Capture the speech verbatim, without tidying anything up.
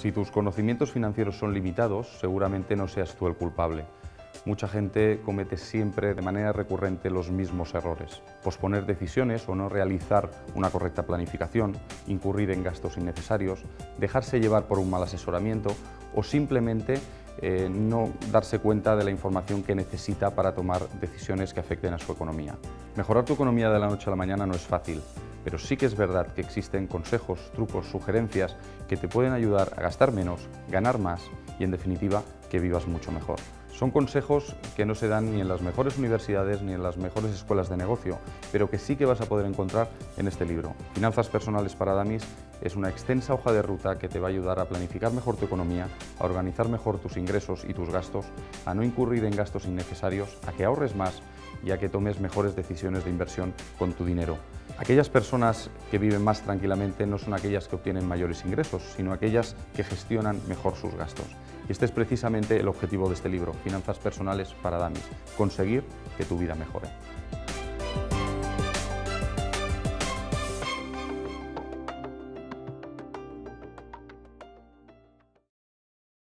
Si tus conocimientos financieros son limitados, seguramente no seas tú el culpable. Mucha gente comete siempre de manera recurrente los mismos errores. Posponer decisiones o no realizar una correcta planificación, incurrir en gastos innecesarios, dejarse llevar por un mal asesoramiento o simplemente eh, no darse cuenta de la información que necesita para tomar decisiones que afecten a su economía. Mejorar tu economía de la noche a la mañana no es fácil. Pero sí que es verdad que existen consejos, trucos, sugerencias que te pueden ayudar a gastar menos, ganar más y, en definitiva, que vivas mucho mejor. Son consejos que no se dan ni en las mejores universidades ni en las mejores escuelas de negocio, pero que sí que vas a poder encontrar en este libro. Finanzas Personales para Dummies es una extensa hoja de ruta que te va a ayudar a planificar mejor tu economía, a organizar mejor tus ingresos y tus gastos, a no incurrir en gastos innecesarios, a que ahorres más y a que tomes mejores decisiones de inversión con tu dinero. Aquellas personas que viven más tranquilamente no son aquellas que obtienen mayores ingresos, sino aquellas que gestionan mejor sus gastos. Y este es precisamente el objetivo de este libro, Finanzas Personales para Dummies, conseguir que tu vida mejore.